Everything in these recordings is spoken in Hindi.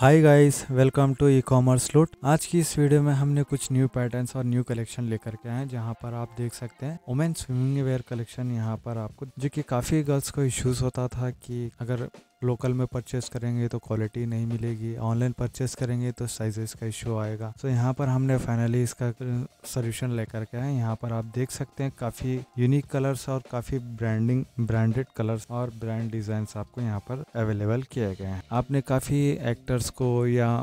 Hi guys, welcome to e-commerce लूट। आज की इस वीडियो में हमने कुछ न्यू पैटर्न्स और न्यू कलेक्शन लेकर के आए हैं, जहां पर आप देख सकते हैं वुमेन स्विमिंग वेयर कलेक्शन। यहां पर आपको जो कि काफ़ी गर्ल्स को इश्यूज होता था कि अगर लोकल में परचेस करेंगे तो क्वालिटी नहीं मिलेगी, ऑनलाइन परचेस करेंगे तो साइजेस का इशू आएगा। तो यहाँ पर हमने फाइनली इसका सोल्यूशन लेकर के आए। यहाँ पर आप देख सकते हैं काफ़ी यूनिक कलर्स और काफ़ी ब्रांडेड कलर्स और ब्रांड डिज़ाइंस आपको यहाँ पर अवेलेबल किए गए हैं। आपने काफ़ी एक्टर्स को या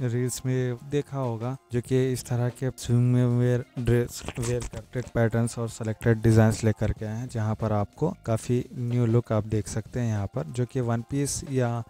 रील्स में देखा होगा जो कि इस तरह के swimming wear dress wear selected patterns और सेलेक्टेड डिज़ाइंस लेकर के आए हैं, जहाँ पर आपको काफ़ी न्यू लुक आप देख सकते हैं। यहाँ पर जो कि वन पीस या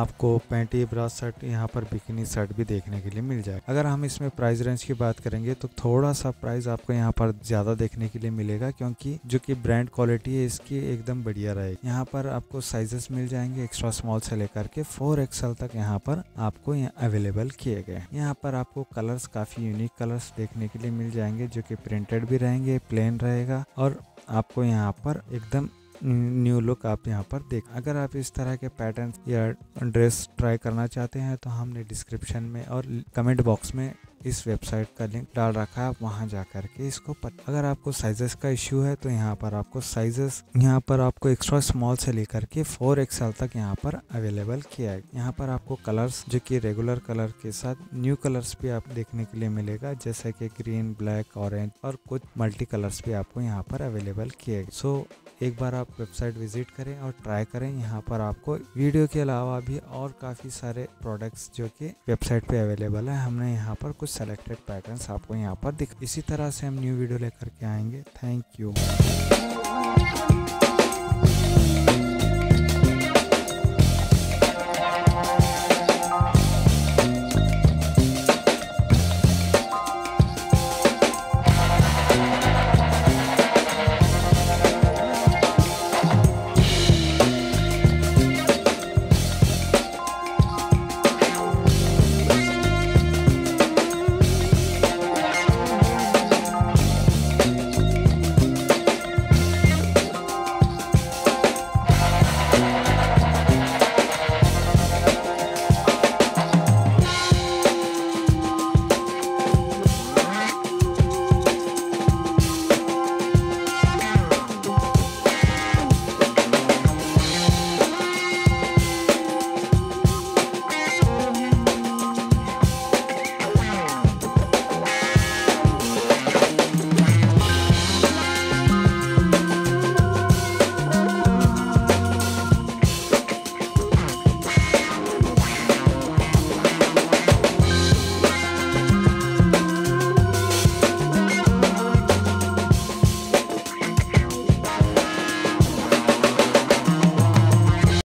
आपको पैंटी, ब्रा शर्ट, यहाँ पर बिकिनी शर्ट भी देखने के लिए मिल जाएगा। अगर हम इसमें प्राइस रेंज की बात करेंगे तो थोड़ा सा प्राइस आपको यहाँ पर ज़्यादा देखने के लिए मिलेगा, क्योंकि जो कि ब्रांड क्वालिटी है इसकी एकदम बढ़िया रहेगी। यहाँ पर आपको साइजेस मिल जाएंगे एक्स्ट्रा स्मॉल से लेकर के 4XL तक यहाँ पर आपको अवेलेबल किए गए। यहाँ पर आपको कलर्स, काफ़ी यूनिक कलर्स देखने के लिए मिल जाएंगे जो कि प्रिंटेड भी रहेंगे, प्लेन रहेगा और आपको यहाँ पर एकदम न्यू लुक आप यहाँ पर देख। अगर आप इस तरह के पैटर्न या ड्रेस ट्राई करना चाहते हैं तो हमने डिस्क्रिप्शन में और कमेंट बॉक्स में इस वेबसाइट का लिंक डाल रखा है, आप वहाँ जा करके इसको अगर आपको साइजेस का इश्यू है तो यहाँ पर आपको साइजेस यहाँ पर आपको एक्स्ट्रा स्मॉल से लेकर के 4XL तक यहाँ पर अवेलेबल किया है। यहाँ पर आपको कलर्स जो कि रेगुलर कलर के साथ न्यू कलर्स भी आप देखने के लिए मिलेगा, जैसे कि ग्रीन, ब्लैक, ऑरेंज और कुछ मल्टी कलर्स भी आपको यहाँ पर अवेलेबल किए। सो एक बार आप वेबसाइट विजिट करें और ट्राई करें। यहाँ पर आपको वीडियो के अलावा भी और काफ़ी सारे प्रोडक्ट्स जो कि वेबसाइट पे अवेलेबल है, हमने यहाँ पर कुछ सेलेक्टेड पैटर्न्स आपको यहाँ पर दिख। इसी तरह से हम न्यू वीडियो लेकर के आएंगे। Thank you.